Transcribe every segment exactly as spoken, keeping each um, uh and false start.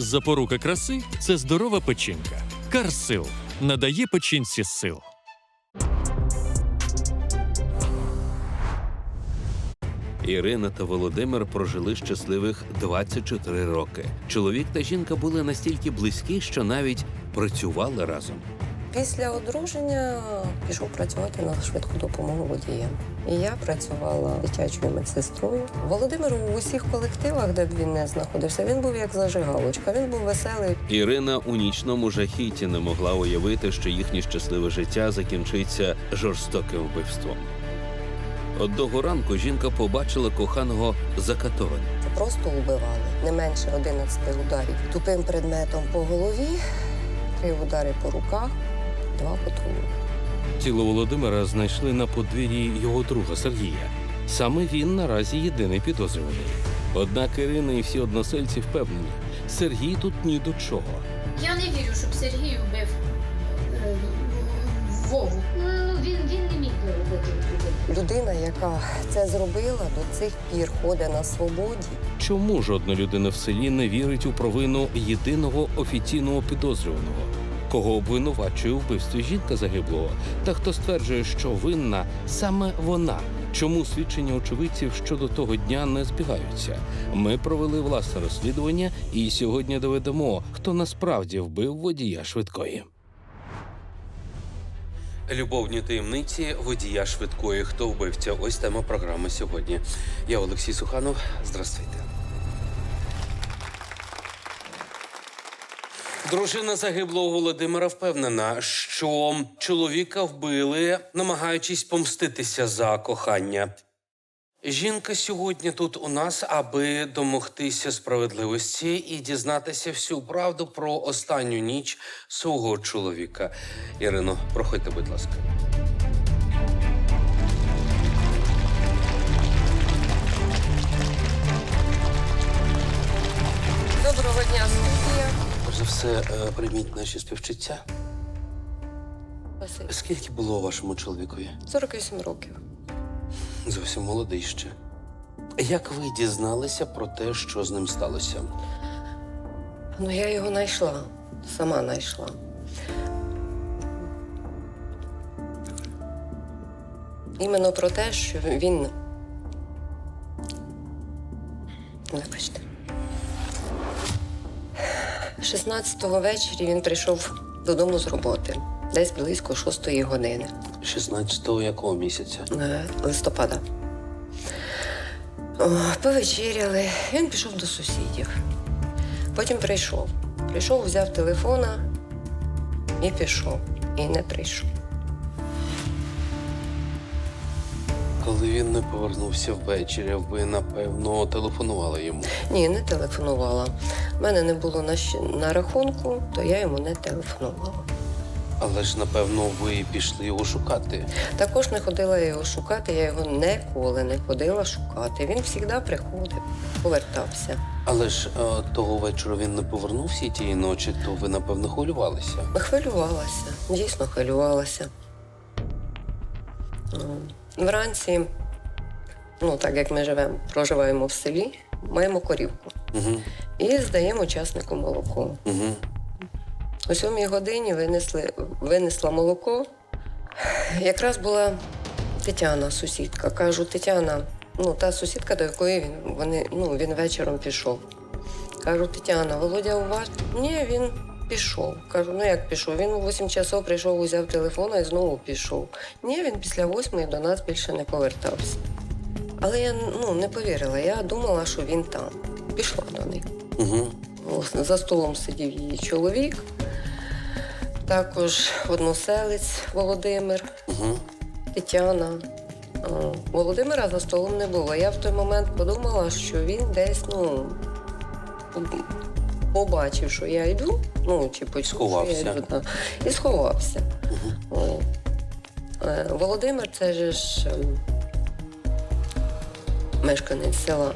Запорука краси – це здорова печінка. Карсил надає печінці сил. Ірина та Володимир прожили щасливих двадцять чотири роки. Чоловік та жінка були настільки близькі, що навіть працювали разом. Після одруження пішов працювати на швидку допомогу водієм. І я працювала дитячою медсестрою. Володимир у усіх колективах, де б він не знаходився, він був як зажигалочка, він був веселий. Ірина у нічному жахіті не могла уявити, що їхнє щасливе життя закінчиться жорстоким вбивством. Одного ранку жінка побачила коханого закатованим. Просто убивали. Не менше одинадцяти ударів. Тупим предметом по голові, три удари по руках, два по тулу. Тіло Володимира знайшли на подвір'ї його друга Сергія. Саме він наразі єдиний підозрюваний. Однак Ірина і всі односельці впевнені, Сергій тут ні до чого. Я не вірю, щоб Сергій вбив Вову. Людина, яка це зробила, до цих пір ходить на свободі. Чому жодна людина в селі не вірить у провину єдиного офіційного підозрюваного? Кого обвинувачує у вбивстві жінка загиблого? Та хто стверджує, що винна саме вона? Чому свідчення очевидців щодо того дня не збігаються? Ми провели власне розслідування і сьогодні доведемо, хто насправді вбив водія швидкої. Любовні таємниці водія швидкої. Хто вбивця? Ось тема програми сьогодні. Я Олексій Суханов. Здравствуйте. Дружина загиблого Володимира впевнена, що чоловіка вбили, намагаючись помститися за кохання. Жінка сьогодні тут у нас, аби домогтися справедливості і дізнатися всю правду про останню ніч свого чоловіка. Ірино, проходьте, будь ласка. Доброго дня, Сергія. Перш за все, прийміть наші співчуття. Спасибо. Скільки було вашому чоловікові? сорок вісім років. Зовсім молодий ще. Як ви дізналися про те, що з ним сталося? Ну, я його знайшла. Сама знайшла. Іменно про те, що він... Вибачте. шістнадцятого ввечері він прийшов додому з роботи. Десь близько шостої години. шістнадцятого якого місяця? Листопада. О, повечеряли. Він пішов до сусідів. Потім прийшов. Прийшов, взяв телефона і пішов. І не прийшов. Коли він не повернувся ввечері, ви, напевно, телефонували йому? Ні, не телефонувала. У мене не було на, на рахунку, то я йому не телефонувала. Але ж, напевно, ви пішли його шукати. Також не ходила його шукати, я його ніколи не ходила шукати. Він завжди приходив, повертався. Але ж того вечора він не повернувся і тієї ночі, то ви, напевно, хвилювалися? Хвилювалася, дійсно хвилювалася. Вранці, ну так як ми живемо, проживаємо в селі, маємо корівку. Угу. І здаємо учаснику молоко. Угу. О сьомій годині винесли, винесла молоко. Якраз була Тетяна, сусідка. Кажу, Тетяна, ну, та сусідка, до якої він, вони, ну, він вечором пішов. Кажу, Тетяна, Володя у вас? Ні, він пішов. Кажу, ну як пішов? Він у восьмій часов прийшов, взяв телефон і знову пішов. Ні, він після восьмої до нас більше не повертався. Але я, ну, не повірила, я думала, що він там. Пішла до них. Угу. За столом сидів її чоловік. Також односелець Володимир, угу. Тетяна. Володимира за столом не було. Я в той момент подумала, що він десь, ну, побачив, що я йду, ну, чи почув, сховався. Що я йду, да, і сховався. Угу. Володимир – це ж мешканець села.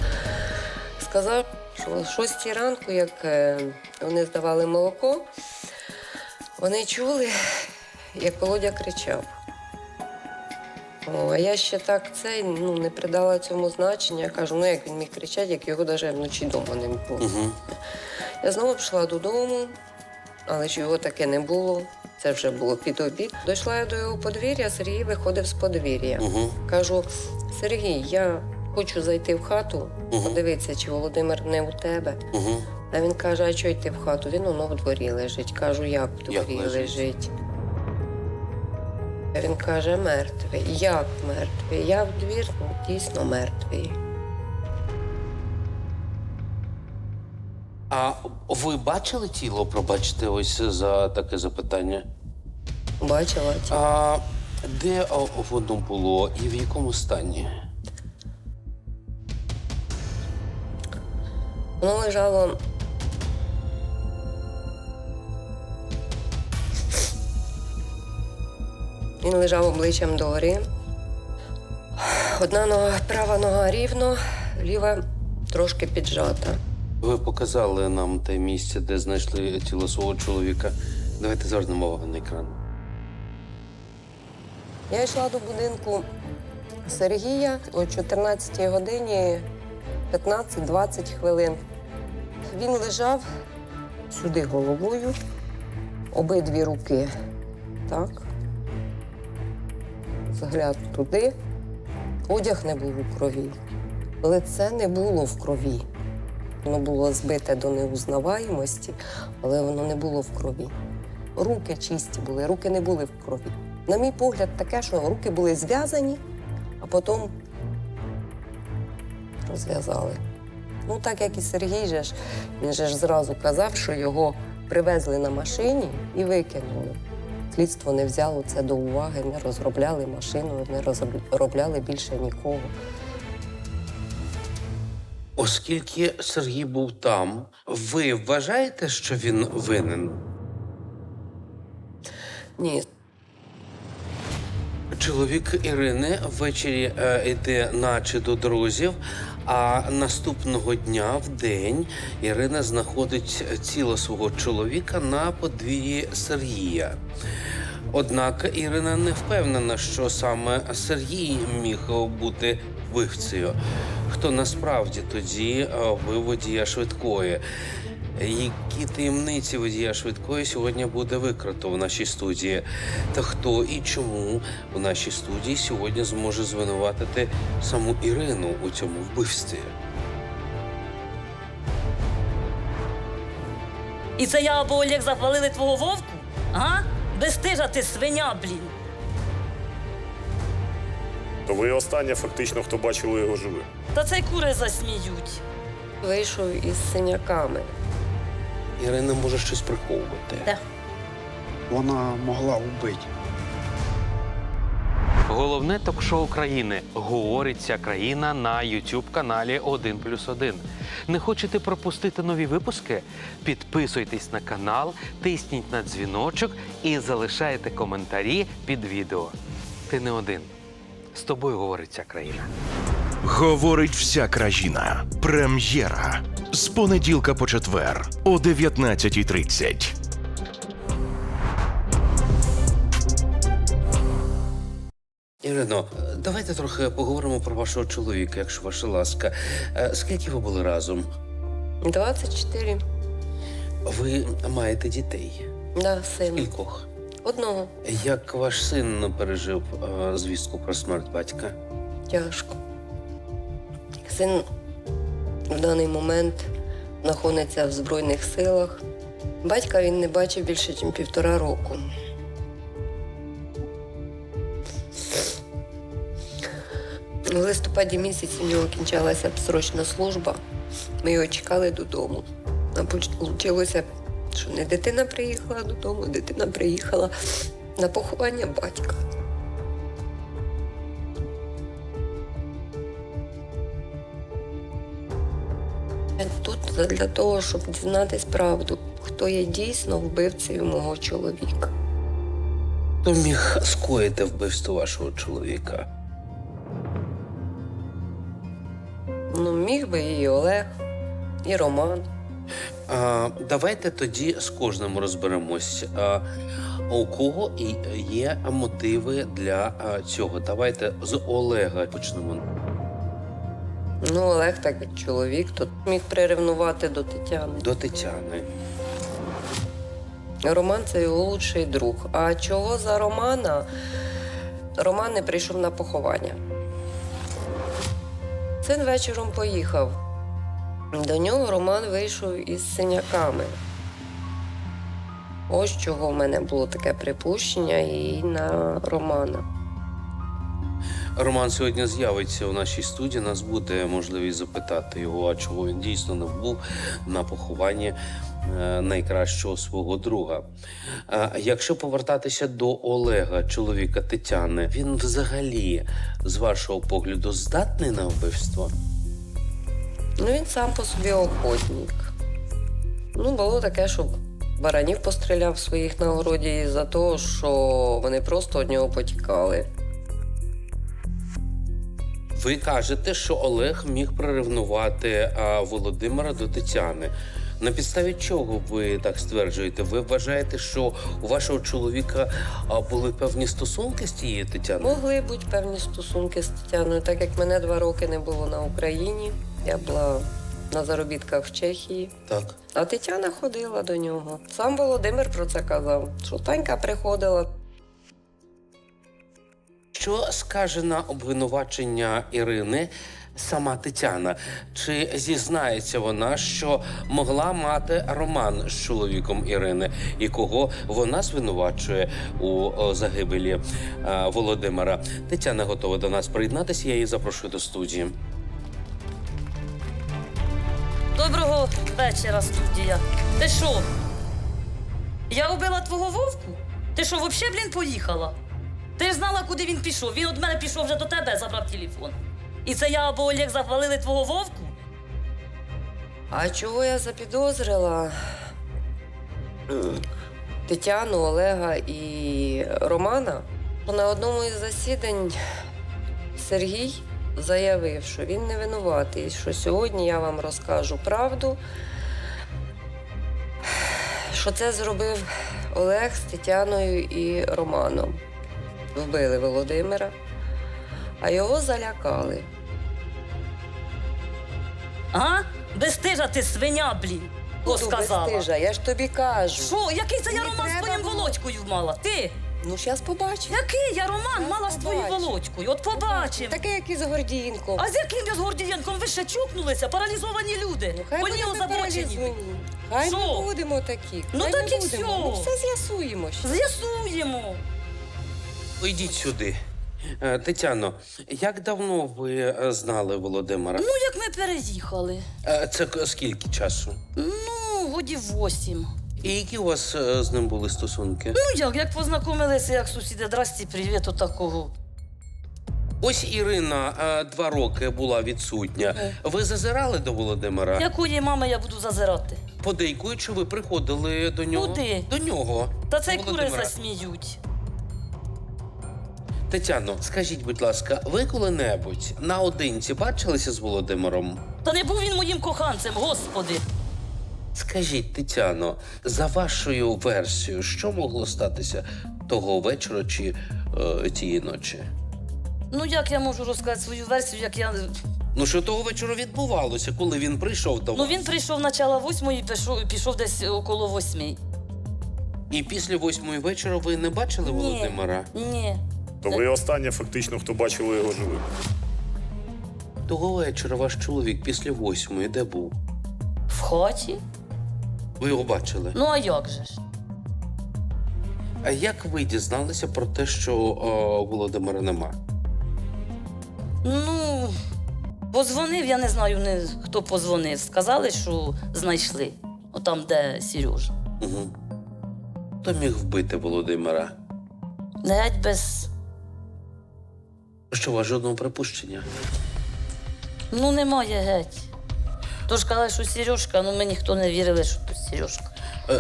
Сказав, що о шостій ранку, як вони здавали молоко, вони чули, як Володя кричав. А я ще так це, ну, не придала цьому значення. Я кажу, ну як він міг кричати, як його навіть вночі вдома не було. Угу. Я знову пішла додому, але ж його таке не було. Це вже було під обід. Дійшла я до його подвір'я, Сергій виходив з подвір'я. Угу. Кажу, Сергій, я хочу зайти в хату, угу, подивитися, чи Володимир не у тебе. Угу. А він каже, а чого йти в хату? Він воно в дворі лежить. Кажу, як в дворі як лежить? Він каже, мертвий. Як мертвий? Я в двір, дійсно мертвий. А ви бачили тіло, пробачте, ось за таке запитання? Бачила тіло. А де воно було і в якому стані? Воно лежало... Він лежав обличчям до гори. Одна нога, права нога рівно, ліва трошки піджата. Ви показали нам те місце, де знайшли тіло свого чоловіка. Давайте звернемо увагу на екран. Я йшла до будинку Сергія о чотирнадцятій годині п'ятнадцять-двадцять хвилин. Він лежав сюди головою, обидві руки. Так. Взгляд туди. Одяг не був у крові. Лице не було в крові. Воно було збите до неузнаваємості, але воно не було в крові. Руки чисті були, руки не були в крові. На мій погляд, таке, що руки були зв'язані, а потім розв'язали. Ну, так як і Сергій же ж, він же ж зразу казав, що його привезли на машині і викинули. Слідство не взяло це до уваги, не розробляли машину, не розробляли більше нікого. Оскільки Сергій був там, ви вважаєте, що він винен? Ні. Чоловік Ірини ввечері е, йде наче до друзів, а наступного дня в день Ірина знаходить тіло свого чоловіка на подвір'ї Сергія. Однак Ірина не впевнена, що саме Сергій міг бути вбивцею. Хто насправді тоді вбив водія швидкої? Які таємниці водія швидкої сьогодні буде викрито в нашій студії? Та хто і чому в нашій студії сьогодні зможе звинуватити саму Ірину у цьому вбивстві? І це я або Олег захвалили твого вовку? А? Безстижа ти, свиня, блін! То ви останнє фактично, хто бачили його живим. Та це кури засміють. Вийшов із синяками. Ірина може щось приховувати. Так. Вона могла вбити. Головне ток-шоу країни «Говорить вся країна» на ютуб-каналі один плюс один. Не хочете пропустити нові випуски? Підписуйтесь на канал, тисніть на дзвіночок і залишайте коментарі під відео. Ти не один. З тобою говорить вся країна. Говорить вся країна. Прем'єра. З понеділка по четвер о дев'ятнадцятій тридцять. Ірино, давайте трохи поговоримо про вашого чоловіка, якщо ваша ласка. Скільки ви були разом? двадцять чотири. Ви маєте дітей? Да, син. Кількох? Одного. Як ваш син пережив звістку про смерть батька? Тяжко. Син в даний момент знаходиться в Збройних силах. Батька він не бачив більше, ніж півтора року. У листопаді місяці в нього кінчалася срочна служба. Ми його чекали додому. Нам вийшло, що не дитина приїхала додому, дитина приїхала на поховання батька. Тут для того, щоб дізнатись правду, хто є дійсно вбивцею мого чоловіка. Хто міг скоїти вбивство вашого чоловіка? Ну, міг би і Олег, і Роман. Давайте тоді з кожним розберемось. У кого є мотиви для цього? Давайте з Олега почнемо. Ну, Олег, так як чоловік, то міг приревнувати до Тетяни. До Тетяни. Роман – це його кращий друг. А чого за Романа? Роман не прийшов на поховання. Син вечором поїхав. До нього Роман вийшов із синяками. Ось чого в мене було таке припущення і на Романа. Роман сьогодні з'явиться у нашій студії. Нас буде можливість запитати його, а чого він дійсно не був на похованні найкращого свого друга. Якщо повертатися до Олега, чоловіка Тетяни, він взагалі, з вашого погляду, здатний на вбивство? Ну, він сам по собі охотник. Ну, було таке, що баранів постріляв своїх на городі за те, що вони просто від нього потікали. Ви кажете, що Олег міг приревнувати Володимира до Тетяни. На підставі чого ви так стверджуєте? Ви вважаєте, що у вашого чоловіка були певні стосунки з тією Тетяною? Могли бути певні стосунки з Тетяною, так як мене два роки не було на Україні. Я була на заробітках в Чехії. Так. А Тетяна ходила до нього. Сам Володимир про це казав, що Танька приходила. Що скаже на обвинувачення Ірини сама Тетяна? Чи зізнається вона, що могла мати роман з чоловіком Ірини, якого вона звинувачує у загибелі Володимира? Тетяна готова до нас приєднатися, я її запрошую до студії. Доброго вечора, студія. Ти що? Я убила твого Вовку? Ти що, взагалі, блін, поїхала? Ти ж знала, куди він пішов. Він від мене пішов вже до тебе, забрав телефон. І це я або Олег захвалили твого Вовку? А чого я запідозрила Тетяну, Олега і Романа? На одному із засідань Сергій заявив, що він не винуватий, що сьогодні я вам розкажу правду, що це зробив Олег з Тетяною і Романом. Вбили Володимира, а його залякали. А? Безстижа ти, свиня, блін! Буду безстижа, я ж тобі кажу. Що? Який це я роман з твоїм Володькою мала? Ти? Ну, зараз побачимо. Який я роман мала з твоєю Володькою? От побачимо. Такий, як і з Гордієнком. А з яким я з Гордієнком? Ви ще чокнулися? Паралізовані люди. Вони озабочені. Хай ми будемо такі. Ну, так і все. Ну, все з'ясуємо. З'ясуємо. Пойдіть сюди. Тетяно, як давно ви знали Володимира? Ну, як ми переїхали. Це скільки часу? Ну, годів вісім. І які у вас з ним були стосунки? Ну, як, як познайомилися, як сусіди. Здрасті, привіт, отакого. Ось Ірина два роки була відсутня. Ви зазирали до Володимира? Якої мами я буду зазирати? Подейкуючи, ви приходили до нього. Куди? До нього. Та це й кури засміють. Тетяно, скажіть, будь ласка, ви коли-небудь наодинці бачилися з Володимиром? Та не був він моїм коханцем, господи! Скажіть, Тетяно, за вашою версією, що могло статися того вечора чи е, тієї ночі? Ну, як я можу розказати свою версію, як я... Ну, що того вечора відбувалося, коли він прийшов до вас? Ну, він прийшов на начало восьмої і пішов, пішов десь около восьмій. І після восьмої вечора ви не бачили ні, Володимира? Ні. То ви останнє, фактично, хто бачили його живим. Того вечора ваш чоловік після восьмої де був? В хаті. Ви його бачили? Ну, а як же ж? А як ви дізналися про те, що о, Володимира нема? Ну, позвонив, я не знаю, не, хто позвонив. Сказали, що знайшли. Отам, де Сережа. Угу. Хто міг вбити Володимира? Геть без... Що, у вас жодного припущення? Ну, немає геть. Тож казали, що Сережка, ну ми ніхто не вірили, що тут Сережка.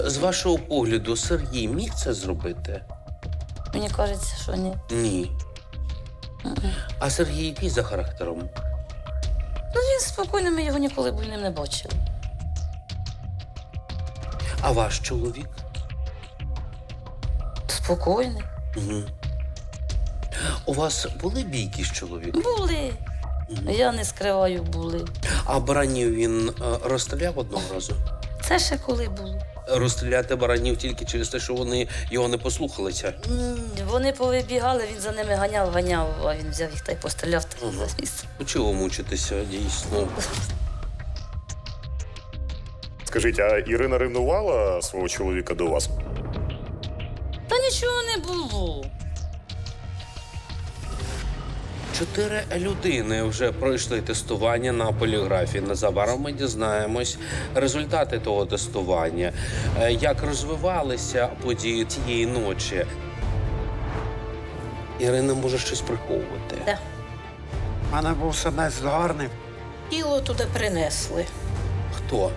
З вашого погляду, Сергій міг це зробити? Мені кажеться, що ні. Ні. Mm-mm. А Сергій який за характером? Ну, він спокійний, ми його ніколи буйним не бачили. А ваш чоловік? Спокійний. Угу. У вас були бійки з чоловіком? Були. Угу. Я не скриваю, були. А баранів він розстріляв одного разу? Це ще коли було. Розстріляти баранів тільки через те, що вони його не послухалися? Вони повибігали, він за ними ганяв, ганяв, а він взяв їх та й постріляв. Та ага. Ну, чого мучитися, дійсно? Скажіть, а Ірина ревнувала свого чоловіка до вас? Та нічого не було. Чотири людини вже пройшли тестування на поліграфі. Незабаром ми дізнаємось результати того тестування, як розвивалися події тієї ночі. Ірина може щось приховувати. Так. У мене був сенець гарний. Тіло туди принесли. Хто?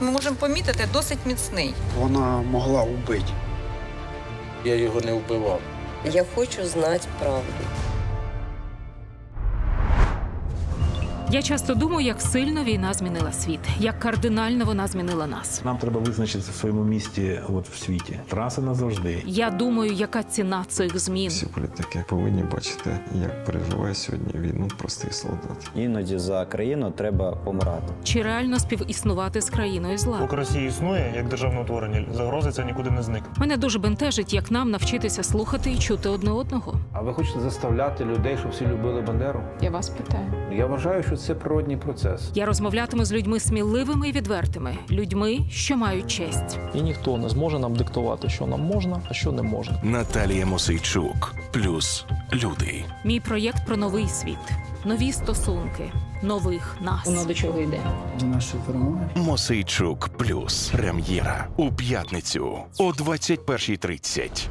Ми можемо помітити, досить міцний. Вона могла вбити. Я його не вбивав. Я хочу знати правду. Я часто думаю, як сильно війна змінила світ, як кардинально вона змінила нас. Нам треба визначитися в своєму місті, от в світі. Траси назавжди. Я думаю, яка ціна цих змін. Всі політики повинні бачити, як переживає сьогодні війну простий солдат. Іноді за країну треба помирати. Чи реально співіснувати з країною зла? Поки Росія існує як державне утворення, загрози ця нікуди не зникне. Мене дуже бентежить, як нам навчитися слухати і чути одне одного. А ви хочете заставляти людей, щоб всі любили Бандеру? Я вас питаю. Я вважаю, що це природній процес. Я розмовлятиму з людьми сміливими і відвертими. Людьми, що мають честь. І ніхто не зможе нам диктувати, що нам можна, а що не можна. Наталія Мосійчук. Плюс люди. Мій проєкт про новий світ. Нові стосунки. Нових нас. Воно до чого йде? До нашої перемоги. Мосійчук плюс. Прем'єра. У п'ятницю о двадцять першій тридцять.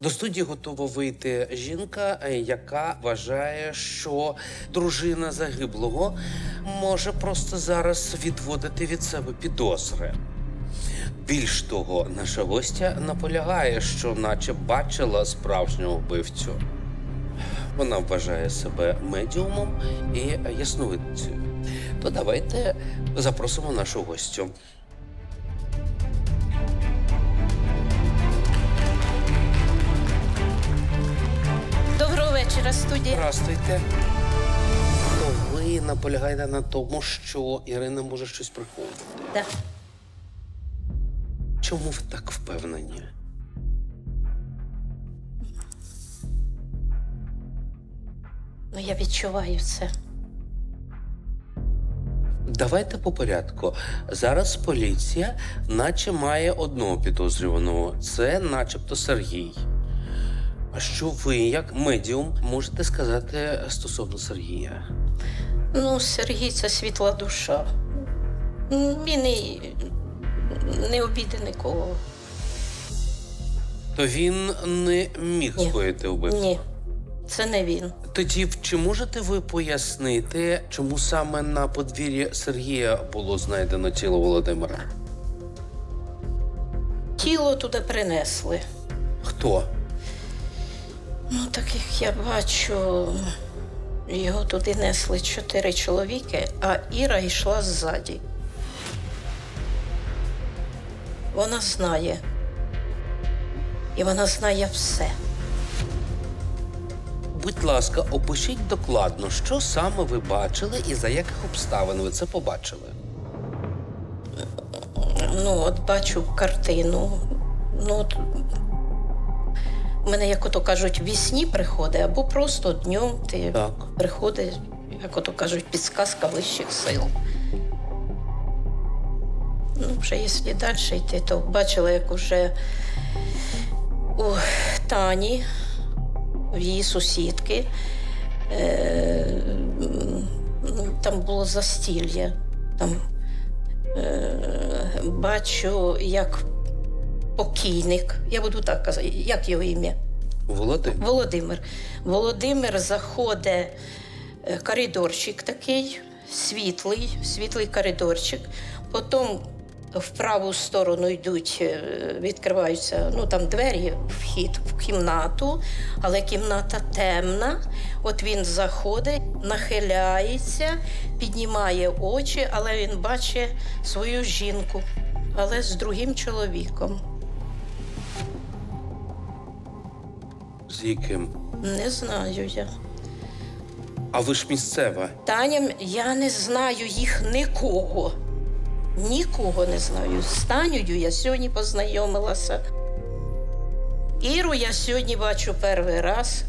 До студії готова вийти жінка, яка вважає, що дружина загиблого може просто зараз відводити від себе підозри. Більш того, наша гостя наполягає, що наче бачила справжнього вбивцю. Вона вважає себе медіумом і ясновидицею. То давайте запросимо нашу гостю. Студія. Здравствуйте. То ви наполягаєте на тому, що Ірина може щось приховувати? Так. Да. Чому ви так впевнені? Ну, я відчуваю це. Давайте по порядку. Зараз поліція наче має одного підозрюваного. Це начебто Сергій. А що ви, як медіум, можете сказати стосовно Сергія? Ну, Сергій – це світла душа. Він і не обідає нікого. То він не міг скоїти вбивство? Ні, це не він. Тоді чи можете ви пояснити, чому саме на подвір'ї Сергія було знайдено тіло Володимира? Тіло туди принесли. Хто? Ну, таких я бачу, його туди несли чотири чоловіки, а Іра йшла ззаді. Вона знає. І вона знає все. Будь ласка, опишіть докладно, що саме ви бачили і за яких обставин ви це побачили. Ну, от бачу картину. Ну, от... У мене, як ото кажуть, в сні приходить, або просто днем ти так. приходиш, як ото кажуть, підсказка вищих сил. Ну, вже якщо далі йти, то бачила, як уже у Тані, в її сусідки, е там було застілля. Там е бачу, як покійник, я буду так казати, як його ім'я? Володимир. Володимир. Володимир заходить коридорчик такий, світлий, світлий коридорчик. Потім в праву сторону йдуть, відкриваються, ну там двері, вхід в кімнату, але кімната темна. От він заходить, нахиляється, піднімає очі, але він бачить свою жінку, але з другим чоловіком. З яким? Не знаю я. А ви ж місцева? Таня, я не знаю їх нікого. Нікого не знаю. З Танею я сьогодні познайомилася. Іру я сьогодні бачу перший раз.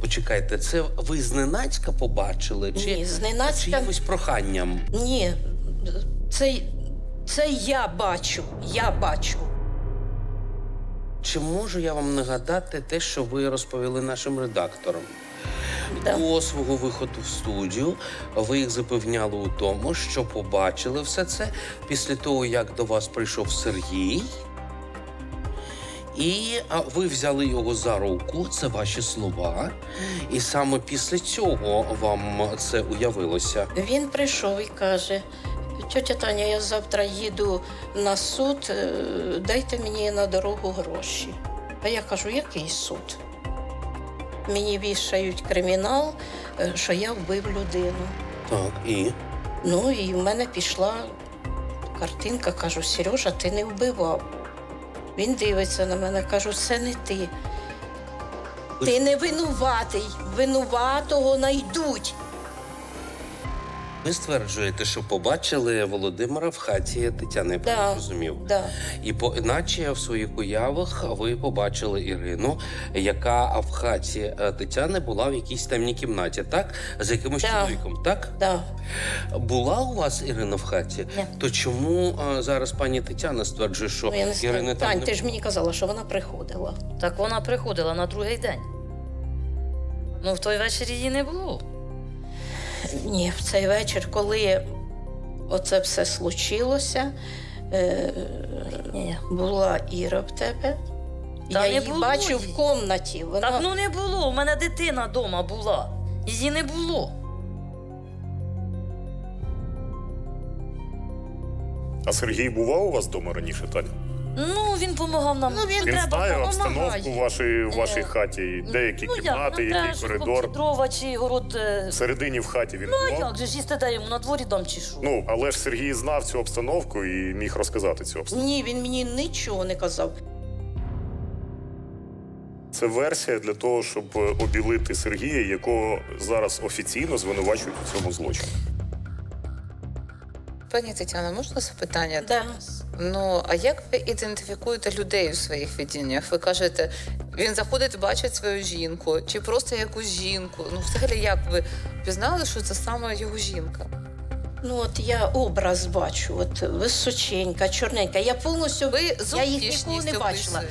Почекайте, це ви зненацька побачили? Чи, Ні, зненацька... чи якимось проханням? Ні, це, це я бачу, я бачу. Чи можу я вам нагадати те, що ви розповіли нашим редакторам? Да. До свого виходу в студію ви їх запевняли у тому, що побачили все це після того, як до вас прийшов Сергій, і ви взяли його за руку, це ваші слова, і саме після цього вам це уявилося. Він прийшов і каже: «Тьотя Таня, я завтра їду на суд, дайте мені на дорогу гроші». А я кажу: «Який суд? Мені вішають кримінал, що я вбив людину». Так, і? Ну, і в мене пішла картинка, кажу: «Сережа, ти не вбивав». Він дивиться на мене, кажу: «Це не ти. Ти не винуватий, винуватого найдуть». Ви стверджуєте, що побачили Володимира в хаті Тетяни, я правильно розумів? Да. І по, іначе в своїх уявах ви побачили Ірину, яка в хаті Тетяни була в якійсь темній кімнаті, так? З якимось да. чоловіком, так? Да. Була у вас Ірина в хаті? Да. То чому а, зараз пані Тетяна стверджує, що ну, я не Ірина знаю. там Тань, не... ти ж мені казала, що вона приходила. Так вона приходила на другий день. Ну, в той вечір її не було. Ні, в цей вечір, коли оце все случилося, е була Іра в тебе. Та я її бачу в кімнаті. Вона... Так ну не було, у мене дитина вдома була, її не було. А Сергій бував у вас вдома раніше, Таня? Ну, він допомагав нам. Ну, він він треба, знає обстановку в вашій, в вашій хаті, деякі ну, кімнати, який треба, коридор. Дрова чи город... Всередині в хаті він ну, був? Ну, як же ж, їсти дай йому, на дворі дам чи що? Ну, але ж Сергій знав цю обстановку і міг розказати цю обстановку. Ні, він мені нічого не казав. Це версія для того, щоб обілити Сергія, якого зараз офіційно звинувачують у цьому злочині. Пані Тетяна, можна запитання? Да. Ну, а як ви ідентифікуєте людей у своїх видіннях? Ви кажете, він заходить, бачить свою жінку, чи просто якусь жінку? Ну, взагалі, як ви пізнали, що це саме його жінка? Ну, от я образ бачу, от височенька, чорненька. Я повністю, ви я їх ніколи не бачила.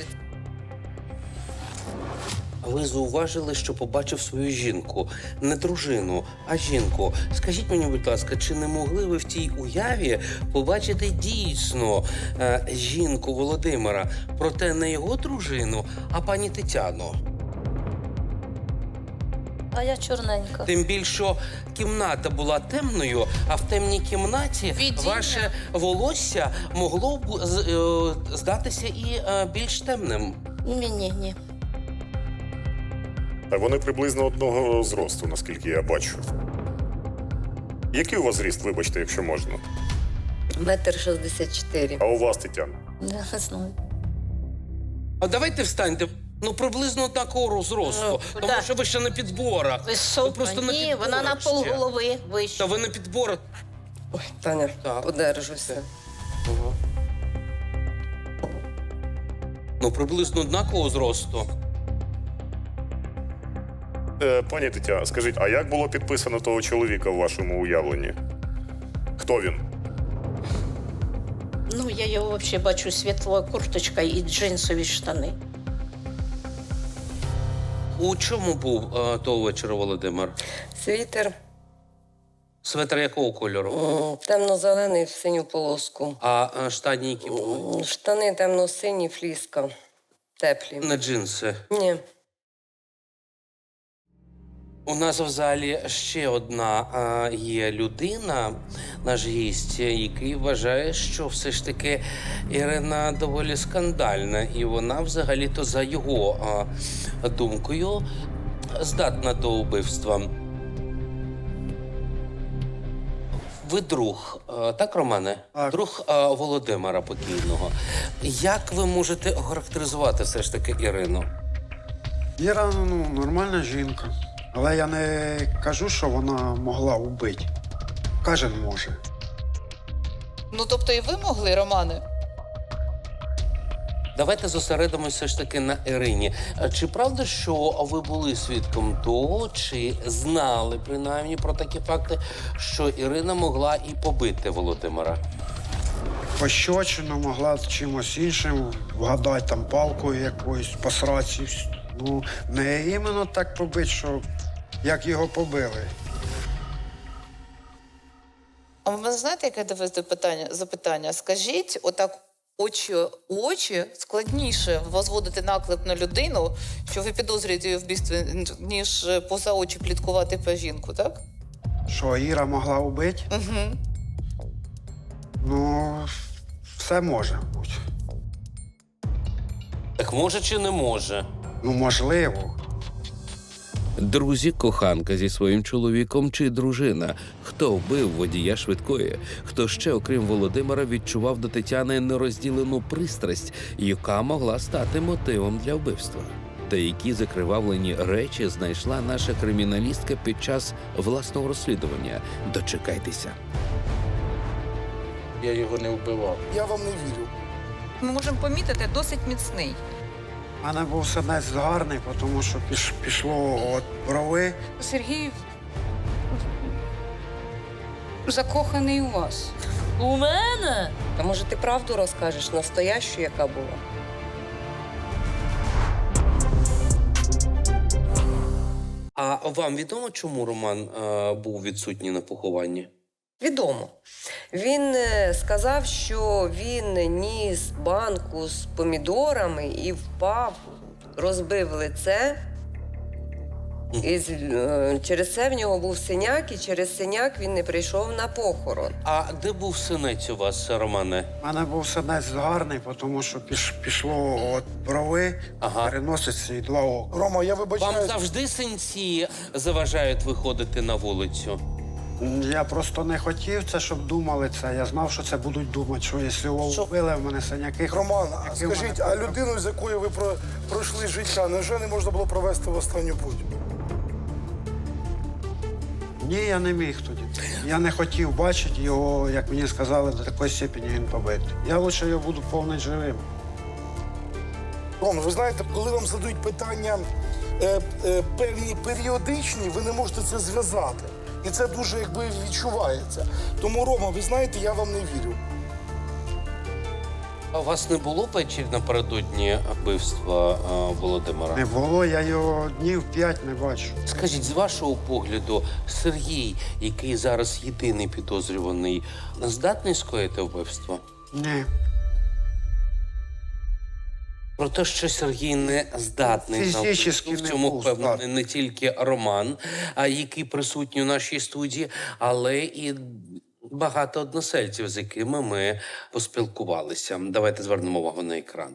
Ви зауважили, що побачив свою жінку. Не дружину, а жінку. Скажіть мені, будь ласка, чи не могли ви в тій уяві побачити дійсно е, жінку Володимира, проте не його дружину, а пані Тетяну? А я чорненька. Тим більше кімната була темною, а в темній кімнаті Відіння. ваше волосся могло б е, здатися і е, більш темним. Ні-ні-ні. Вони приблизно одного зросту, наскільки я бачу. Який у вас зріст, вибачте, якщо можна? Метр шістдесят чотири. А у вас, Тетяна? Я не знаю. А давайте встаньте. Ну, приблизно однакового зросту. Ну, тому що ви ще на підборах. Ви просто на підборах. Ні, вона на полголови вище. Та ви на підборах. Ой, Таня, так. Подержуся. Угу. Ну, приблизно однакового зросту. Пані Тетя, скажіть, а як було підписано того чоловіка в вашому уявленні? Хто він? Ну, я його взагалі бачу, світла курточка і джинсові штани. У чому був а, того вечора Володимир? Світер. Світер якого кольору? Темно-зелений в синю полоску. А, а штані які були? Штани темно-сині, фліска. Теплі. Не джинси? Ні. У нас в залі ще одна а, є людина, наш гість, який вважає, що все ж таки Ірина доволі скандальна. І вона взагалі-то, за його а, думкою, здатна до вбивства. Ви друг, так, Романе? Так. Друг а, Володимира покійного. Як ви можете охарактеризувати все ж таки Ірину? Іра, ну, нормальна жінка. Але я не кажу, що вона могла вбити. Кожен може. Ну, тобто і ви могли, Романе? Давайте зосередимося все ж таки на Ірині. Чи правда, що ви були свідком того, чи знали, принаймні, про такі факти, що Ірина могла і побити Володимира? Пощочину, могла чимось іншим, вгадати там палкою якоюсь, посраці. Ну, не іменно так побити, що як його побили. А ви знаєте, яке до вас запитання? запитання? Скажіть, отак очі очі складніше возводити наклеп на людину, що ви підозрюєте її в вбивстві, ніж поза очі пліткувати про жінку, так? Що, Іра могла вбити? Угу. Ну, все може бути. Так може чи не може? Ну, можливо. Друзі, коханка зі своїм чоловіком чи дружина. Хто вбив водія швидкої? Хто ще, окрім Володимира, відчував до Тетяни нерозділену пристрасть, яка могла стати мотивом для вбивства? Та які закривавлені речі знайшла наша криміналістка під час власного розслідування? Дочекайтеся. Я його не вбивав. Я вам не вірю. Ми можемо помітити, досить міцний. У мене був синець гарний, тому що піш, пішло от брови. Сергій закоханий у вас. У мене? А може ти правду розкажеш, настоящу, яка була? А вам відомо, чому Роман а, був відсутній на похованні? Відомо. Він сказав, що він ніс банку з помідорами і впав, розбив лице. І через це в нього був синяк, і через синяк він не прийшов на похорон. А де був синець у вас, Романе? У мене був синець гарний, тому що піш, пішло от брови, ага. Переноситься і два ока. Рома, я вибачаю... Вам завжди синці заважають виходити на вулицю? Я просто не хотів це, щоб думали це. Я знав, що це будуть думати, що якщо його вбили, в мене синяки. Роман, а скажіть, а людину, з якою ви про... пройшли життя, невже не можна було провести в останню путь? Ні, я не міг тоді. Я не хотів бачити його, як мені сказали, до такої степені він побитий. Я лише його буду повністю живим. Ром, ви знаєте, коли вам задають питання е, е, певні періодичні, ви не можете це зв'язати. І це дуже, якби, відчувається. Тому, Рома, ви знаєте, я вам не вірю. А у вас не було печів напередодні вбивства Володимира? Не було, я його днів п'ять не бачу. Скажіть, з вашого погляду, Сергій, який зараз єдиний підозрюваний, здатний скоїти вбивство? Ні. Про те, що Сергій не здатний на вбивство, в цьому впевнений не тільки Роман, а який присутній у нашій студії, але і багато односельців, з якими ми поспілкувалися. Давайте звернемо увагу на екран.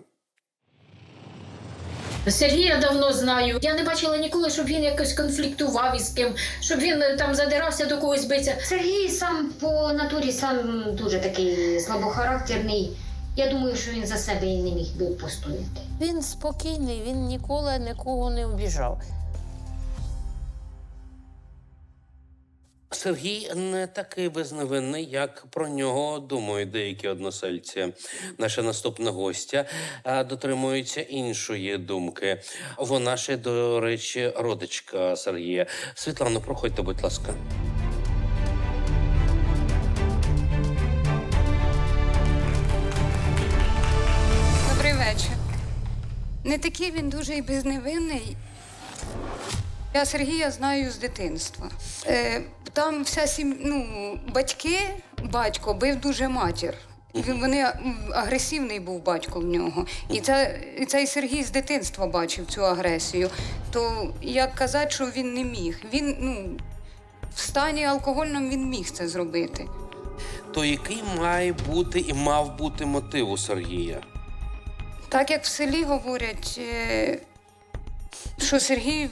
Сергія давно знаю. Я не бачила ніколи, щоб він якось конфліктував із ким, щоб він там задирався до когось биться. Сергій сам по натурі сам дуже такий слабохарактерний. Я думаю, що він за себе і не міг би постояти. Він спокійний, він ніколи нікого не обіжав. Сергій не такий безневинний, як про нього думають деякі односельці. Наша наступна гостя дотримується іншої думки. Вона ще, до речі, родичка Сергія. Світлано, проходьте, будь ласка. Не такий він дуже і безневинний. Я Сергія знаю з дитинства. Е, там вся сім... ну, батьки, батько бив дуже матір. Вони агресивний був батько в нього. І це, і цей Сергій з дитинства бачив цю агресію. То як казати, що він не міг? Він, ну, в стані алкогольному він міг це зробити. То який має бути і мав бути мотив у Сергія? Так як в селі говорять, що Сергій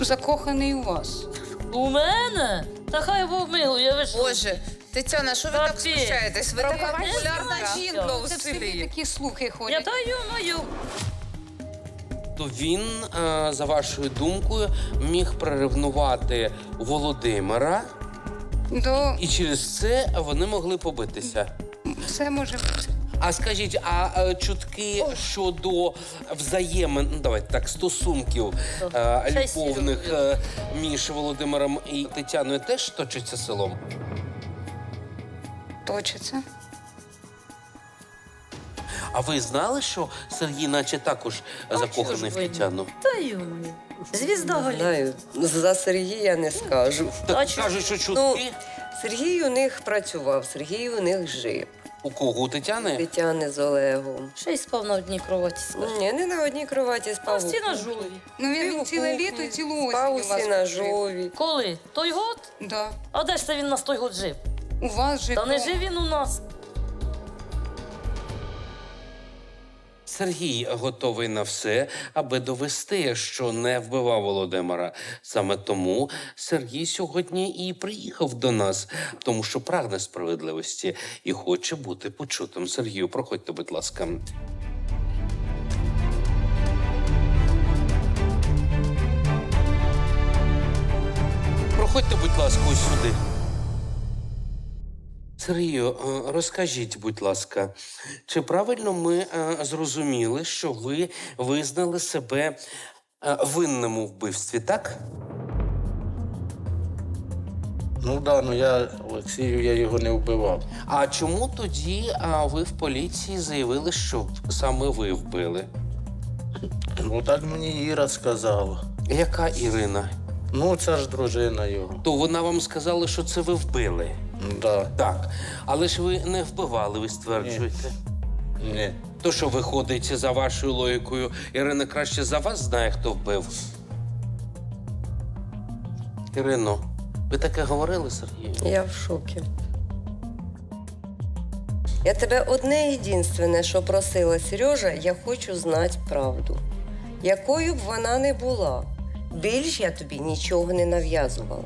закоханий у вас. У мене? Та хай його вмилує, ви ж... Боже, Тетяна, що ви так смущаєтесь? Ви така популярна жінка у селі. Такі слухи ходять. Я даю мою. То він, за вашою думкою, міг приревнувати Володимира. До... І через це вони могли побитися. Все може бути. А скажіть, а чутки О. щодо взаємин, ну, давайте так, стосунків е, любовних е, між Володимиром і Тетяною теж точиться селом? Точиться. А ви знали, що Сергій наче також а закоханий в Тетяну? Та й звізда Голлівуду. За Сергія не скажу. Так кажуть, що чутки? Ну, Сергій у них працював, Сергій у них жив. У кого? У Тетяни? Тетяни з Олегом. Ще й спав на одній кроваті, скажу. Ні, не на одній кроваті спав. А всі на жові. Ну він, він ціле літо і цілу осінь спав у вас жив. на жові. Коли? Той год? Так. Да. А де ж це він нас той год жив? У вас жив. Та не жив він у нас. Сергій готовий на все, аби довести, що не вбивав Володимира. Саме тому Сергій сьогодні і приїхав до нас, тому що прагне справедливості і хоче бути почутим. Сергію, проходьте, будь ласка. Проходьте, будь ласка, ось сюди. Сергію, розкажіть, будь ласка, чи правильно ми зрозуміли, що ви визнали себе винним у вбивстві, так? Ну да, ну я Олексію, я його не вбивав. А чому тоді ви в поліції заявили, що саме ви вбили? Ну так мені Іра сказала. Яка Ірина? Ну це ж дружина його. То вона вам сказала, що це ви вбили? Да. Так. Але ж ви не вбивали, ви стверджуєте? Ні. Ні. То, що виходить за вашою логікою, Ірина краще за вас знає, хто вбив. Ірино, ви таке говорили, Сергію? Я в шокі. Я тебе одне єдинственне, що просила, Сережа, я хочу знати правду. Якою б вона не була, більш я тобі нічого не нав'язувала.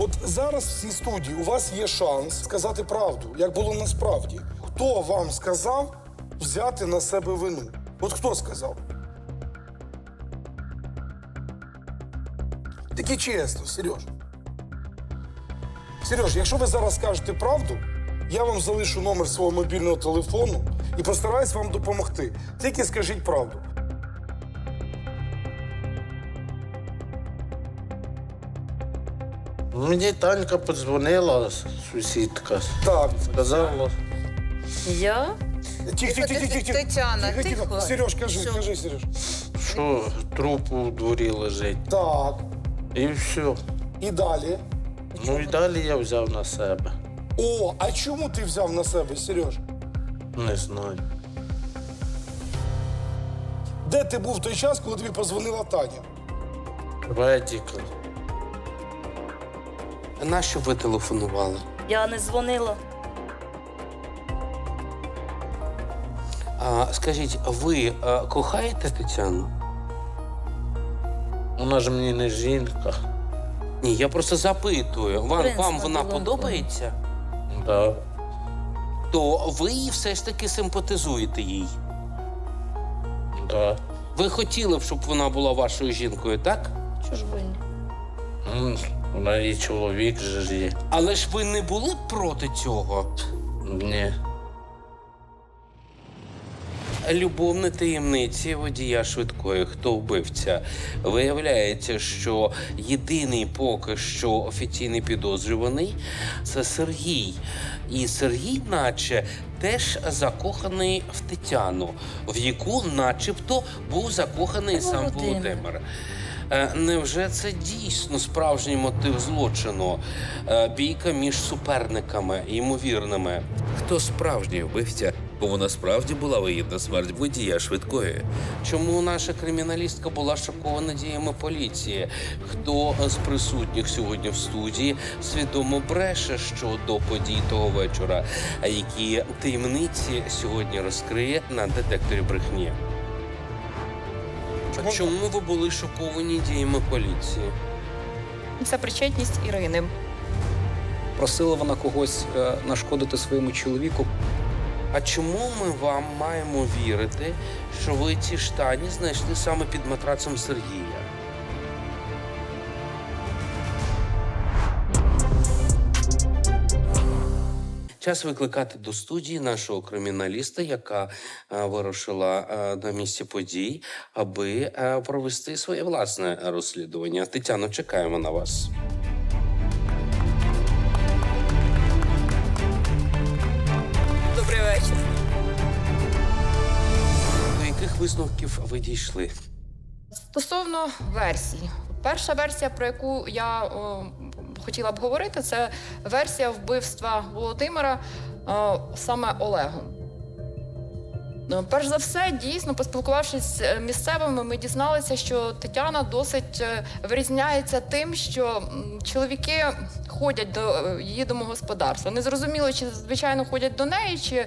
От зараз в цій студії у вас є шанс сказати правду, як було насправді. Хто вам сказав взяти на себе вину? От хто сказав? Тільки чесно, Сереж. Сереж, якщо ви зараз скажете правду, я вам залишу номер свого мобільного телефону і постараюсь вам допомогти. Тільки скажіть правду. Мені Танька подзвонила, сусідка. Так. Сказала. Я? Тихо, тихо, тихо, тихо. Тетяна, тихо. тихо. тихо. Сереж, кажи, все. кажи, Сереж. Що труп у дворі лежить. Так. І все. І далі? Ну і далі я взяв на себе. О, а чому ти взяв на себе, Сереж? Не знаю. Де ти був в той час, коли тобі подзвонила Таня? Ветіка. Нащо ви телефонували? Я не дзвонила. А, скажіть, ви а, кохаєте Тетяну? Вона ж мені не жінка. Ні, я просто запитую. Вам, вам вона подобається? Так. Да. То ви все ж таки симпатизуєте їй? Так. Да. Ви хотіли б, щоб вона була вашою жінкою, так? Чого ж ви ні? Вона і чоловік же є. Але ж ви не були проти цього? Ні. Любовні таємниці водія швидкої, хто вбивця. Виявляється, що єдиний поки що офіційний підозрюваний – це Сергій. І Сергій, наче, теж закоханий в Тетяну, в яку, начебто, був закоханий сам Володимир. Невже це дійсно справжній мотив злочину? Бійка між суперниками, ймовірними. Хто справжній вбивця? Кому насправді була вигідна смерть водія швидкої? Чому наша криміналістка була шокована діями поліції? Хто з присутніх сьогодні в студії свідомо бреше щодо подій того вечора? А які таємниці сьогодні розкриє на детекторі брехні? А чому ви були шоковані діями поліції? Це причетність Ірини. Просила вона когось нашкодити своєму чоловіку. А чому ми вам маємо вірити, що ви ці штані знайшли саме під матрацом Сергія? Час викликати до студії нашого криміналіста, яка вирушила на місце подій, аби провести своє власне розслідування. Тетяно, чекаємо на вас. До яких висновків ви дійшли? Стосовно версій. Перша версія, про яку я о, хотіла б говорити, це версія вбивства Володимира о, саме Олегом. Перш за все, дійсно, поспілкувавшись з місцевими, ми дізналися, що Тетяна досить вирізняється тим, що чоловіки ходять до її домогосподарства. Не зрозуміло, чи, звичайно, ходять до неї, чи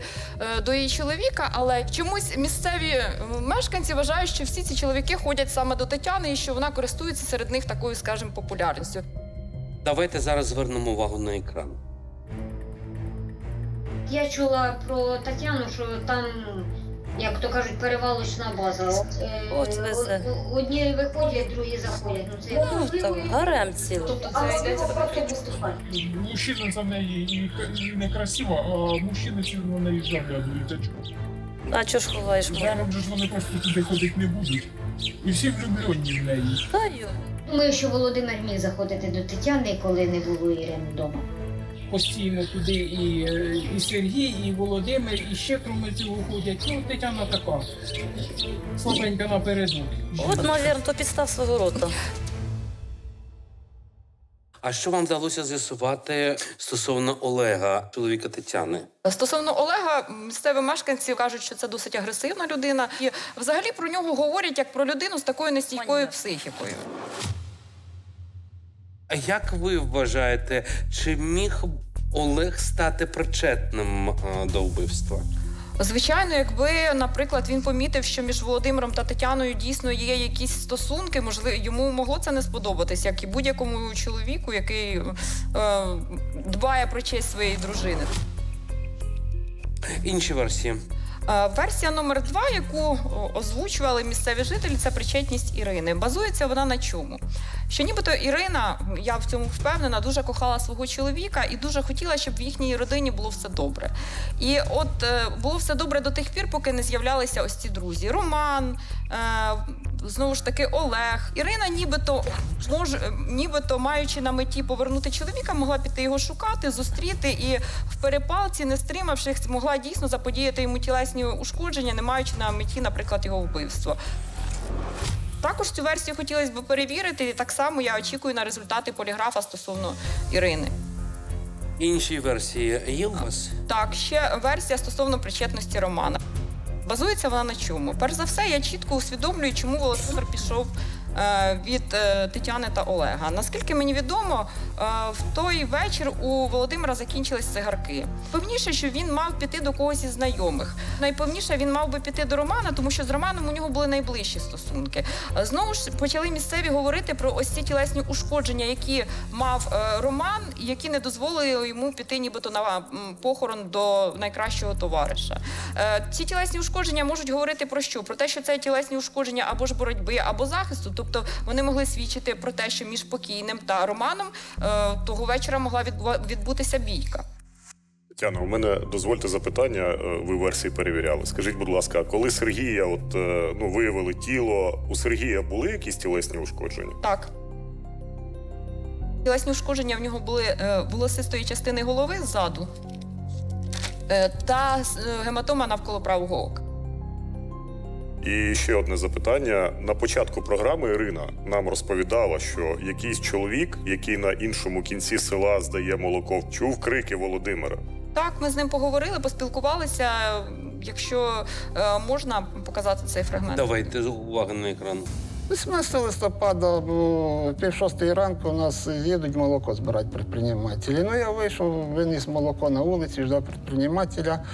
до її чоловіка, але чомусь місцеві мешканці вважають, що всі ці чоловіки ходять саме до Тетяни і що вона користується серед них такою, скажімо, популярністю. Давайте зараз звернемо увагу на екран. Я чула про Тетяну, що там, як то кажуть, перевалочна база. Одні виходять, другі заходять. Гарем цілий. А це просто виступає. Мужчина за неї некрасиво, а мужчини всі на неї заглядують. А чого ж ховаєш? Зараз ж вони просто туди ходити не будуть. І всі влюблені в неї. Думаю, що Володимир міг заходити до Тетяни, коли не було Ірини вдома. Постійно туди і, і Сергій, і Володимир, і ще кромиці уходять. Ну, Тетяна така, слабенька напереду. От, мабуть, то підстав свого роду. А що вам вдалося з'ясувати стосовно Олега, чоловіка Тетяни? Стосовно Олега, місцеві мешканці кажуть, що це досить агресивна людина. І взагалі про нього говорять як про людину з такою нестійкою психікою. А як ви вважаєте, чи міг Олег стати причетним до вбивства? Звичайно, якби, наприклад, він помітив, що між Володимиром та Тетяною дійсно є якісь стосунки, можливо, йому могло це не сподобатись, як і будь-якому чоловіку, який е, дбає про честь своєї дружини. Інші версії? Версія номер два, яку озвучували місцеві жителі, це причетність Ірини. Базується вона на чому? Що нібито Ірина, я в цьому впевнена, дуже кохала свого чоловіка і дуже хотіла, щоб в їхній родині було все добре. І от було все добре до тих пір, поки не з'являлися ось ці друзі. Роман, знову ж таки Олег. Ірина, нібито, мож, нібито маючи на меті повернути чоловіка, могла піти його шукати, зустріти і в перепалці, не стримавшись, могла дійсно заподіяти йому тілесні ушкодження, не маючи на меті, наприклад, його вбивство. Також цю версію хотілося б перевірити, і так само я очікую на результати поліграфа стосовно Ірини. Інші версії є у вас? Так, ще версія стосовно причетності Романа. Базується вона на чому? Перш за все, я чітко усвідомлюю, чому Володимир пішов від Тетяни та Олега. Наскільки мені відомо, в той вечір у Володимира закінчились цигарки. Певніше, що він мав піти до когось із знайомих. Найпевніше, він мав би піти до Романа, тому що з Романом у нього були найближчі стосунки. Знову ж почали місцеві говорити про ось ці тілесні ушкодження, які мав Роман, які не дозволили йому піти нібито на похорон до найкращого товариша. Ці тілесні ушкодження можуть говорити про що? Про те, що це тілесні ушкодження або ж боротьби, або захисту. Тобто вони могли свідчити про те, що між покійним та Романом е, того вечора могла відбутися бійка. Тетяна, у мене, дозвольте запитання, ви версії перевіряли. Скажіть, будь ласка, коли Сергія от, ну, виявили тіло, у Сергія були якісь тілесні ушкодження? Так. Тілесні ушкодження в нього були е, волосистої частини голови ззаду е, та гематома навколо правого ока. І ще одне запитання. На початку програми Ірина нам розповідала, що якийсь чоловік, який на іншому кінці села здає молоко, чув крики Володимира. Так, ми з ним поговорили, поспілкувалися. Якщо е, можна показати цей фрагмент. Давайте, увага на екран. вісімнадцятого листопада, пів шостої ранку, у нас їдуть молоко збирати підприємці. Ну, я вийшов, виніс молоко на вулицю, ждав підприємця.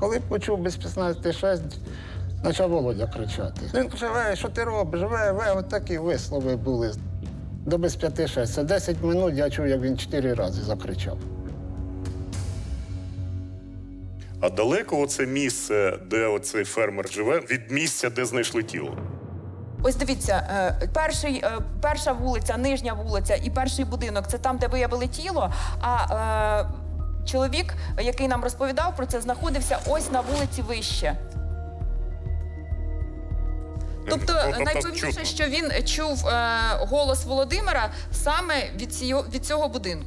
Коли почув без п'ятнадцяти шість, почав Володя кричати. Він живе, що ти робиш, живе, ве, от такі вислови були. До без п'яти шість, це десять минут, я чув, як він чотири рази закричав. А далеко оце місце, де оцей фермер живе, від місця, де знайшли тіло? Ось дивіться, перший, перша вулиця, нижня вулиця і перший будинок – це там, де виявили тіло, а е, чоловік, який нам розповідав про це, знаходився ось на вулиці вище. Тобто, найпевніше, що він чув е, голос Володимира саме від, цього, від цього будинку.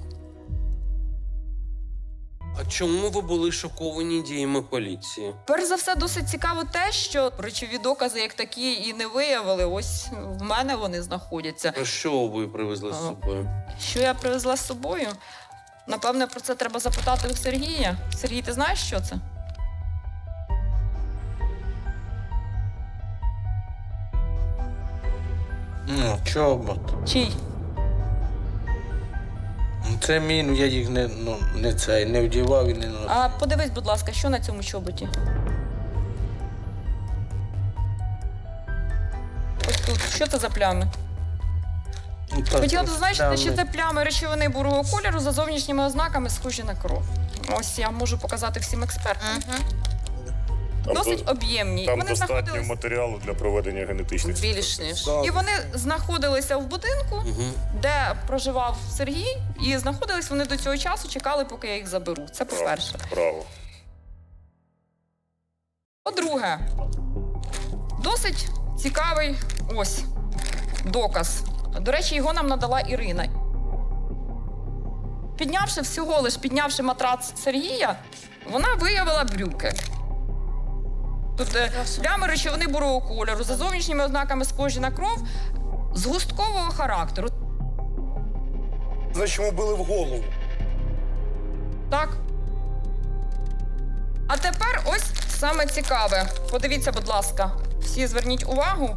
А чому ви були шоковані діями поліції? Перш за все, досить цікаво те, що речові докази, як такі, і не виявили. Ось в мене вони знаходяться. А що ви привезли а, з собою? Що я привезла з собою? Напевне, про це треба запитати у Сергія. Сергій, ти знаєш, що це? Ну, чобот. Чий? Це мій, ну я їх не, ну, не, це, не вдівав і не носив. А подивись, будь ласка, що на цьому чоботі? Ось тут. Що це за плями? Так, хотіла б зазначити, що це плями речовини бурого кольору за зовнішніми ознаками схожі на кров. Ось я можу показати всім експертам. Угу. Досить об'ємні. Там вони достатньо знаходились... матеріалу для проведення генетичних експертиз. І вони знаходилися в будинку, угу, де проживав Сергій. І знаходились вони до цього часу, чекали, поки я їх заберу. Це по-перше. Браво. По-друге, досить цікавий ось доказ. До речі, його нам надала Ірина. Піднявши всього лиш, піднявши матрац Сергія, вона виявила брюки. Тут плями речовини бурого кольору, за зовнішніми ознаками схожі на кров, згусткового характеру. Значить, йому били в голову. Так. А тепер ось саме цікаве. Подивіться, будь ласка, всі зверніть увагу.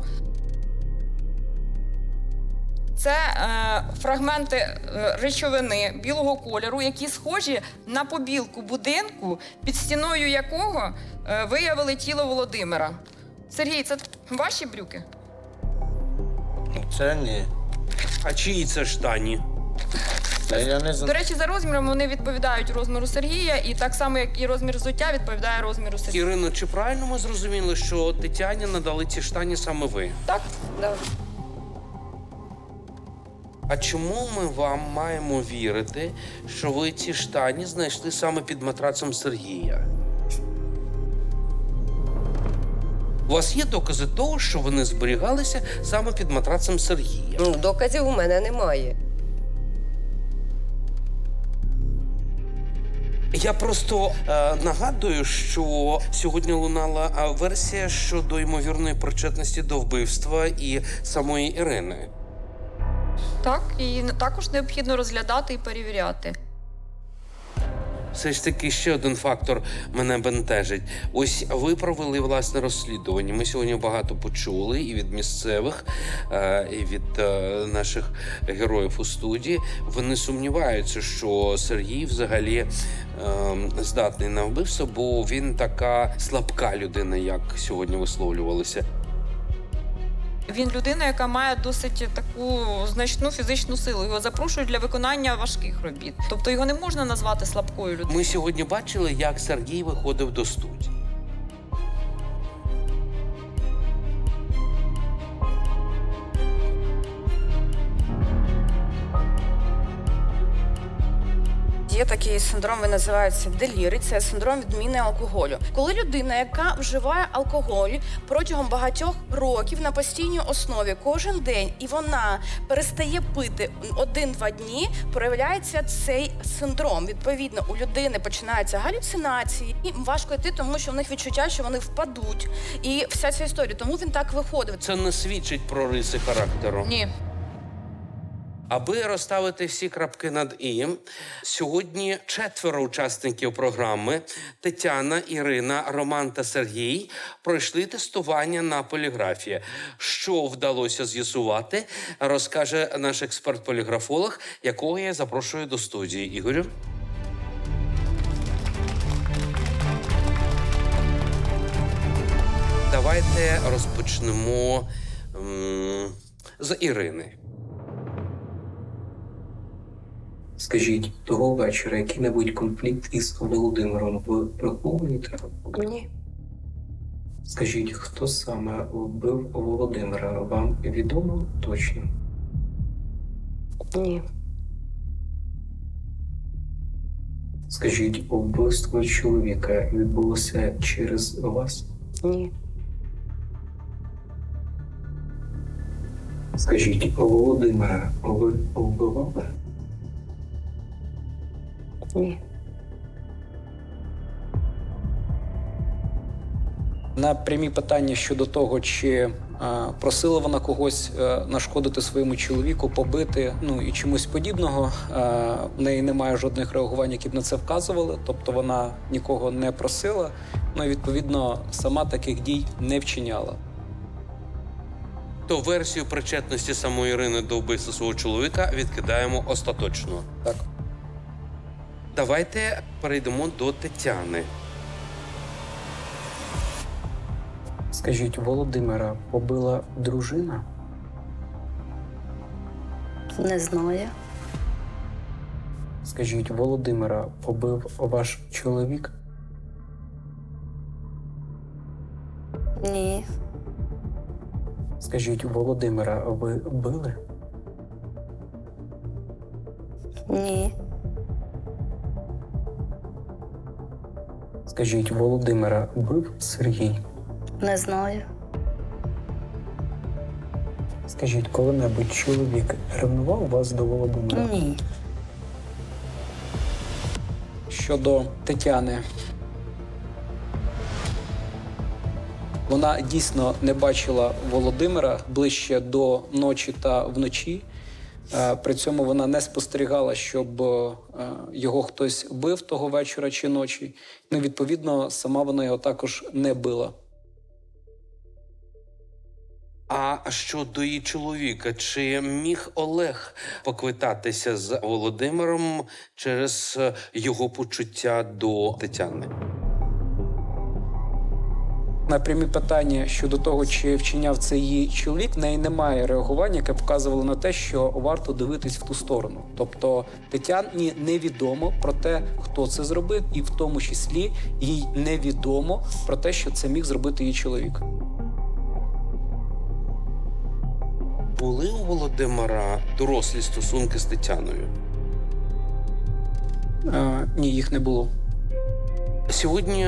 Це е, фрагменти е, речовини білого кольору, які схожі на побілку будинку, під стіною якого е, виявили тіло Володимира. Сергій, це ваші брюки? Це ні. А чиї це штані? Я не... До речі, за розміром вони відповідають розміру Сергія, і так само, як і розмір взуття відповідає розміру Сергія. Ірино, чи правильно ми зрозуміли, що Тетяні надали ці штані саме ви? Так. Да. А чому ми вам маємо вірити, що ви ці штані знайшли саме під матрацом Сергія? У вас є докази того, що вони зберігалися саме під матрацом Сергія? Ну, доказів у мене немає. Я просто е, нагадую, що сьогодні лунала версія щодо ймовірної причетності до вбивства і самої Ірини. Так, і також необхідно розглядати і перевіряти. Все ж таки, ще один фактор мене бентежить. Ось ви провели власне розслідування. Ми сьогодні багато почули і від місцевих, і від наших героїв у студії. Вони сумніваються, що Сергій взагалі здатний на вбивство, бо він така слабка людина, як сьогодні висловлювалися. Він людина, яка має досить таку значну фізичну силу. Його запрошують для виконання важких робіт. Тобто його не можна назвати слабкою людиною. Ми сьогодні бачили, як Сергій виходив до студії. є такий синдром, він називається делірій, це синдром відміни алкоголю. Коли людина, яка вживає алкоголь протягом багатьох років на постійній основі кожен день, і вона перестає пити один-два дні, проявляється цей синдром. Відповідно, у людини починаються галюцинації, і важко йти, тому що в них відчуття, що вони впадуть. І вся ця історія, тому він так виходив. Це не свідчить про риси характеру? Ні. Аби розставити всі крапки над «і», сьогодні четверо учасників програми – Тетяна, Ірина, Роман та Сергій – пройшли тестування на поліграфі. Що вдалося з'ясувати, розкаже наш експерт-поліграфолог, якого я запрошую до студії. Ігорю? Давайте розпочнемо м- з Ірини. Скажіть, того вечора який-небудь конфлікт із Володимиром ви приховуєте? Ні. Скажіть, хто саме вбив Володимира, вам відомо точно? Ні. Скажіть, вбивство чоловіка відбулося через вас? Ні. Скажіть, Володимира ви вбивали? Ні. На прямі питання щодо того, чи а, просила вона когось а, нашкодити своєму чоловіку, побити, ну і чомусь подібного, а, в неї немає жодних реагувань, які б на це вказували, тобто вона нікого не просила, ну і, відповідно, сама таких дій не вчиняла. То версію причетності самої Ірини до вбивства свого чоловіка відкидаємо остаточно. Так. Давайте перейдемо до Тетяни. Скажіть, Володимира побила дружина? Не знаю. Скажіть, Володимира побив ваш чоловік? Ні. Скажіть, Володимира ви били? Ні. Скажіть, Володимира бив Сергій? Не знаю. Скажіть, коли-небудь чоловік ревнував вас до Володимира? Ні. Щодо Тетяни. Вона дійсно не бачила Володимира ближче до ночі та вночі. При цьому вона не спостерігала, щоб його хтось бив того вечора чи ночі. Ну, відповідно, сама вона його також не била. А щодо її чоловіка, чи міг Олег поквитатися з Володимиром через його почуття до Тетяни? На прямі питання щодо того, чи вчиняв це її чоловік, в неї немає реагування, яке вказувало на те, що варто дивитись в ту сторону. Тобто Тетяні невідомо про те, хто це зробив, і в тому числі їй невідомо про те, що це міг зробити її чоловік. Були у Володимира дорослі стосунки з Тетяною? Е, ні, їх не було. Сьогодні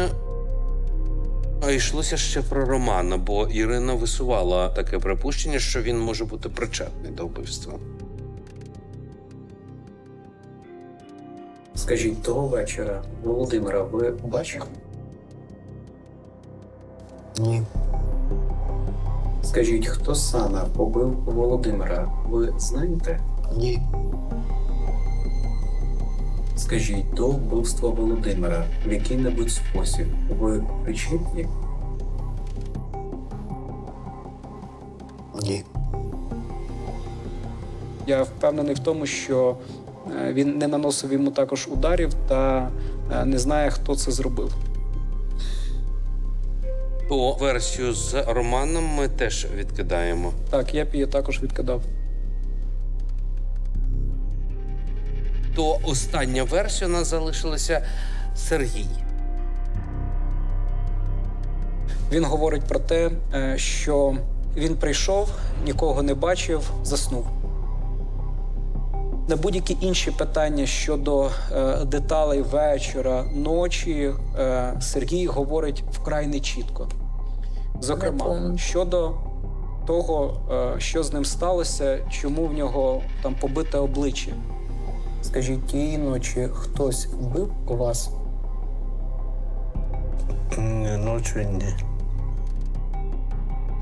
йшлося ще про Романа, бо Ірина висувала таке припущення, що він може бути причетний до вбивства. Скажіть, того вечора Володимира ви бачили? Ні. Скажіть, хто саме побив Володимира, ви знаєте? Ні. Скажіть, до вбивства Володимира в який-небудь спосіб ви причетні? Ні. Я впевнений в тому, що він не наносив йому також ударів та не знає, хто це зробив. То версію з Романом ми теж відкидаємо. Так, я б її також відкидав. То остання версія у нас залишилася Сергій. Він говорить про те, що він прийшов, нікого не бачив, заснув. На будь-які інші питання щодо е, деталей вечора, ночі, е, Сергій говорить вкрай нечітко. Зокрема, щодо того, е, що з ним сталося, чому в нього там побите обличчя. Скажіть, тієї ночі хтось вбив вас? Ні, ночі ні.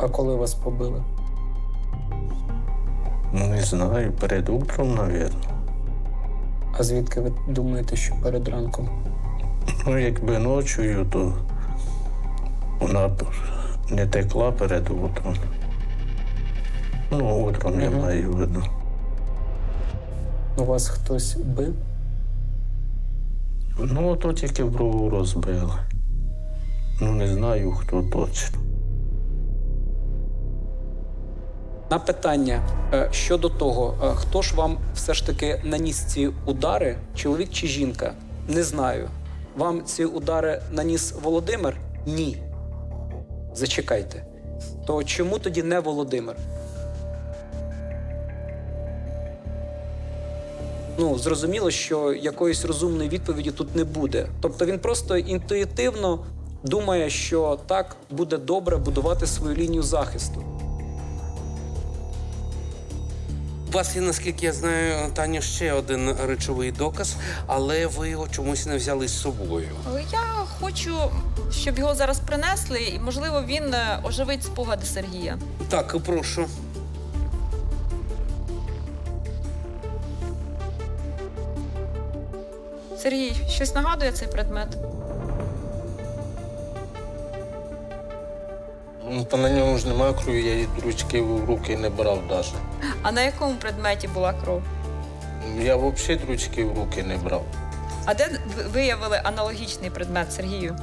А коли вас побили? Не знаю, перед утром, навірно. А звідки ви думаєте, що перед ранком? Ну, якби ночою, то вона не текла перед утром. Ну, утром угу. Я маю видно. У вас хтось бив? Ну, то тільки брову розбили. Ну, не знаю, хто точно. На питання щодо того, хто ж вам все ж таки наніс ці удари, чоловік чи жінка, не знаю. Вам ці удари наніс Володимир? Ні. Зачекайте. То чому тоді не Володимир? Ну, зрозуміло, що якоїсь розумної відповіді тут не буде. Тобто він просто інтуїтивно думає, що так буде добре будувати свою лінію захисту. У вас є, наскільки я знаю, Таню, ще один речовий доказ, але ви його чомусь не взяли з собою. Я хочу, щоб його зараз принесли, і, можливо, він оживить спогади Сергія. Так, прошу. Сергій, щось нагадує цей предмет? Ну, та на ньому ж немає крові, я її ручки в руки не брав навіть. А на якому предметі була кров? Я взагалі ручки в руки не брав. А де виявили аналогічний предмет, Сергію?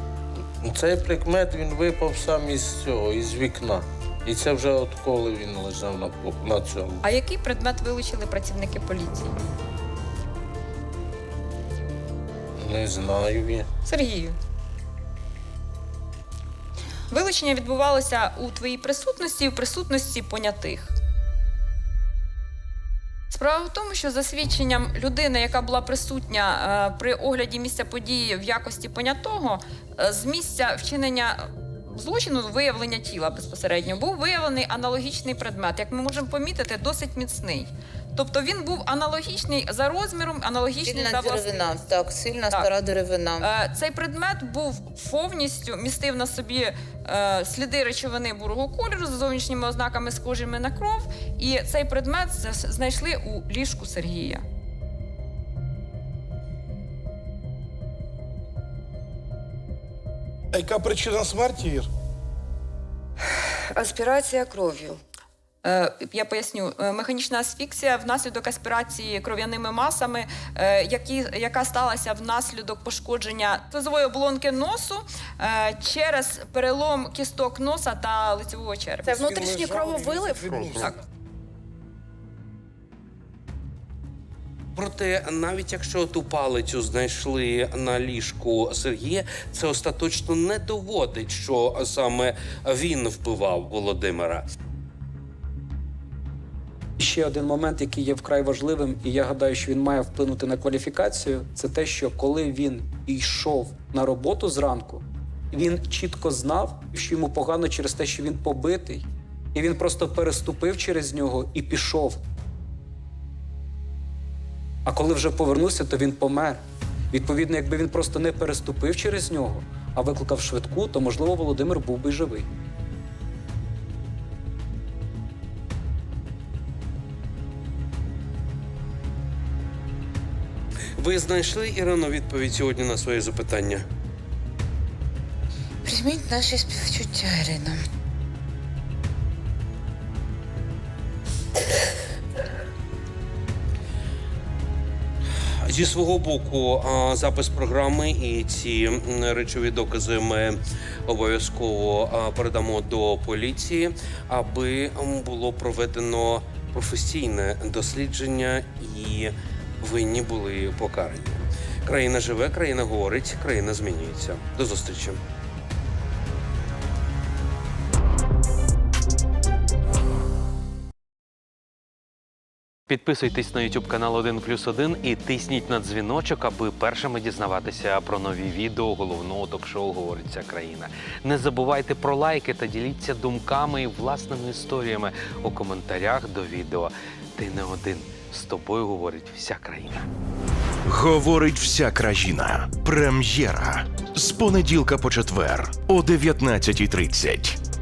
Цей предмет, він випав сам із цього, із вікна. І це вже відколи він лежав на, на цьому. А який предмет вилучили працівники поліції? Не знаю я. Сергію. Вилучення відбувалося у твоїй присутності і в присутності понятих. Справа в тому, що за свідченням людини, яка була присутня при огляді місця події в якості понятого, з місця вчинення злочину, виявлення тіла безпосередньо, був виявлений аналогічний предмет, як ми можемо помітити, досить міцний. Тобто він був аналогічний за розміром, аналогічний за власним. Так, сильна стара деревина. Цей предмет був повністю, містив на собі е, сліди речовини бурого кольору з зовнішніми ознаками, схожими на кров. І цей предмет знайшли у ліжку Сергія. А яка причина смерті, Ір? Аспірація кров'ю. Я поясню, механічна асфіксія внаслідок аспірації кров'яними масами, які, яка сталася внаслідок пошкодження слизової оболонки носу через перелом кісток носа та лицевого черепа. Це внутрішній крововилив? Так. Проте, навіть якщо ту палицю знайшли на ліжку Сергія, це остаточно не доводить, що саме він вбивав Володимира. Ще один момент, який є вкрай важливим, і я гадаю, що він має вплинути на кваліфікацію, це те, що коли він йшов на роботу зранку, він чітко знав, що йому погано через те, що він побитий. І він просто переступив через нього і пішов. А коли вже повернувся, то він помер. Відповідно, якби він просто не переступив через нього, а викликав швидку, то, можливо, Володимир був би живий. Ви знайшли, Ірино, відповідь сьогодні на своє запитання? Прийміть наші співчуття, Ірина. Зі свого боку, запис програми і ці речові докази ми обов'язково передамо до поліції, аби було проведено професійне дослідження і винні були покарані. Країна живе, країна говорить, країна змінюється. До зустрічі. Підписуйтесь на YouTube канал один плюс один і тисніть на дзвіночок, аби першими дізнаватися про нові відео головного ток-шоу «Говорить вся країна». Не забувайте про лайки та діліться думками і власними історіями у коментарях до відео. Ти не один, з тобою говорить вся країна. «Говорить вся країна». Прем'єра. З понеділка по четвер о дев'ятнадцятій тридцять.